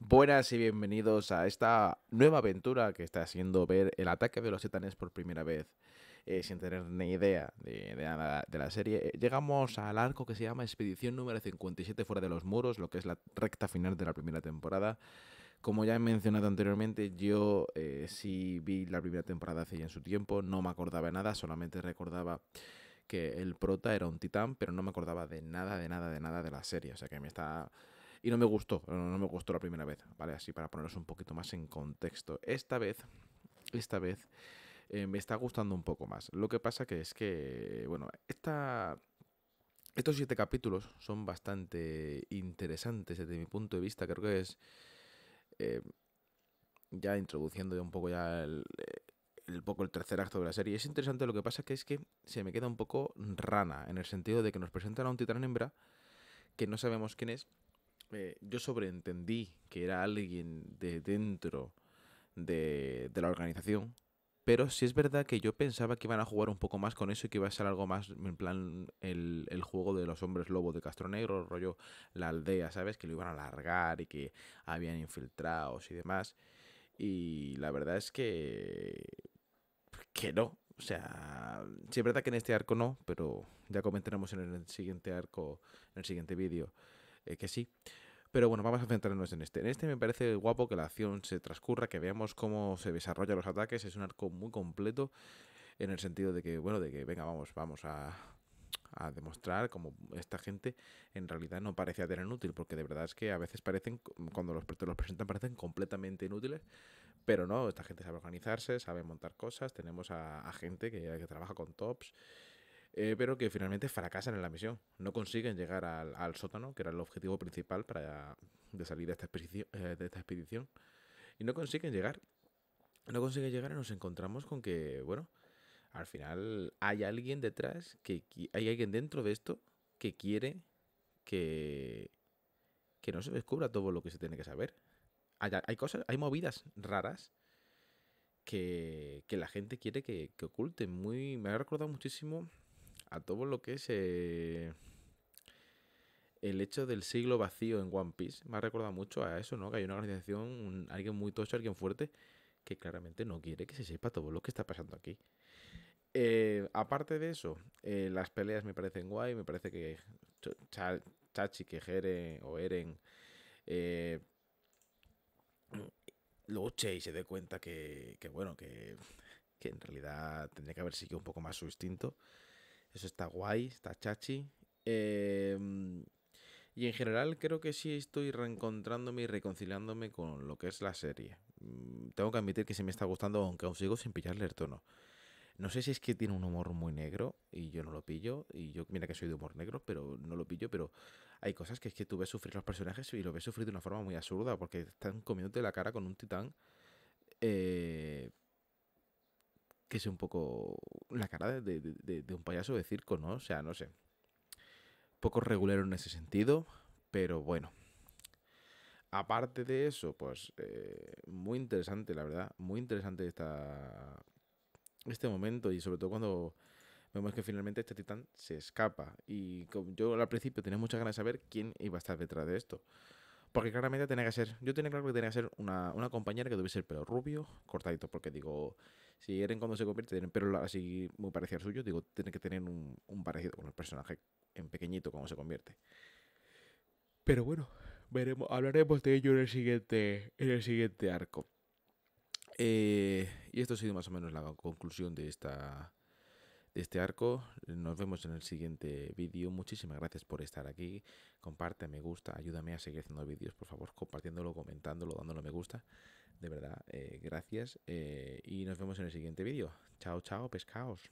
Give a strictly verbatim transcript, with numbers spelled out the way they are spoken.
Buenas y bienvenidos a esta nueva aventura que está haciendo ver el ataque de los titanes por primera vez, eh, sin tener ni idea de, de, la, de la serie. Llegamos al arco que se llama Expedición número cincuenta y siete fuera de los muros, lo que es la recta final de la primera temporada. Como ya he mencionado anteriormente, yo eh, sí vi la primera temporada hace ya en su tiempo, no me acordaba de nada, solamente recordaba que el prota era un titán, pero no me acordaba de nada, de nada, de nada de la serie, o sea que me está... Y no me gustó, no me gustó la primera vez, ¿vale? Así para poneros un poquito más en contexto. Esta vez, esta vez, eh, me está gustando un poco más. Lo que pasa que es que, bueno, esta, estos siete capítulos son bastante interesantes desde mi punto de vista. Creo que es, eh, ya introduciendo ya un poco ya el, el, poco el tercer acto de la serie. Es interesante, lo que pasa que es que se me queda un poco rana, en el sentido de que nos presentan a un titán hembra que no sabemos quién es. Eh, yo sobreentendí que era alguien de dentro de, de la organización, pero sí es verdad que yo pensaba que iban a jugar un poco más con eso y que iba a ser algo más en plan el, el juego de los hombres lobo de Castronegro, rollo la aldea, ¿sabes? Que lo iban a alargar y que habían infiltrados y demás. Y la verdad es que... que no. O sea, sí es verdad que en este arco no, pero ya comentaremos en el siguiente arco, en el siguiente vídeo. Eh, que sí, pero bueno, vamos a centrarnos en este. En este me parece guapo que la acción se transcurra, que veamos cómo se desarrollan los ataques. Es un arco muy completo en el sentido de que, bueno, de que venga, vamos, vamos a, a demostrar cómo esta gente en realidad no parecía tan inútil, porque de verdad es que a veces parecen, cuando los, te los presentan, parecen completamente inútiles, pero no, esta gente sabe organizarse, sabe montar cosas, tenemos a, a gente que, que trabaja con tops. Eh, pero que finalmente fracasan en la misión. No consiguen llegar al, al sótano, que era el objetivo principal para de salir de esta expedición, eh, de esta expedición. Y no consiguen llegar. No consiguen llegar y nos encontramos con que, bueno, al final hay alguien detrás, que hay alguien dentro de esto que quiere que, que no se descubra todo lo que se tiene que saber. Hay, hay cosas, hay movidas raras que, que la gente quiere que, que oculten. Muy, me ha recordado muchísimo a todo lo que es eh, el hecho del siglo vacío en One Piece. Me ha recordado mucho a eso, ¿no? Que hay una organización, un, alguien muy tocho, alguien fuerte, que claramente no quiere que se sepa todo lo que está pasando aquí. Eh, aparte de eso, eh, las peleas me parecen guay. Me parece que Ch Chachi, que Eren o Eren eh, luche y se dé cuenta que, que bueno, que, que en realidad tendría que haber seguido un poco más su instinto. Eso está guay, está chachi. Eh, y en general creo que sí estoy reencontrándome y reconciliándome con lo que es la serie. Tengo que admitir que se me está gustando, aunque aún sigo sin pillarle el tono. No sé si es que tiene un humor muy negro y yo no lo pillo. Y yo, mira que soy de humor negro, pero no lo pillo. Pero hay cosas que es que tú ves sufrir los personajes y lo ves sufrir de una forma muy absurda, porque están comiéndote la cara con un titán... Eh, que es un poco la cara de, de, de, de un payaso de circo, ¿no? O sea, no sé. Poco regulero en ese sentido, pero bueno. Aparte de eso, pues eh, muy interesante, la verdad. Muy interesante esta, este momento, y sobre todo cuando vemos que finalmente este titán se escapa. Y yo al principio tenía muchas ganas de saber quién iba a estar detrás de esto. Porque claramente tenía que ser... Yo tenía claro que tenía que ser una, una compañera que tuviese el pelo rubio, cortadito, porque digo... Si Eren cuando se convierte en pelo así muy parecido al suyo, digo, tiene que tener un, un parecido con el personaje en pequeñito cuando se convierte. Pero bueno, veremos, hablaremos de ello en el siguiente, en el siguiente arco. Eh, y esto ha sido más o menos la conclusión de, esta, de este arco. Nos vemos en el siguiente vídeo. Muchísimas gracias por estar aquí. Comparte, me gusta, ayúdame a seguir haciendo vídeos, por favor, compartiéndolo, comentándolo, dándolo me gusta. De verdad, eh, gracias eh, y nos vemos en el siguiente vídeo. Chao, chao, pescaos.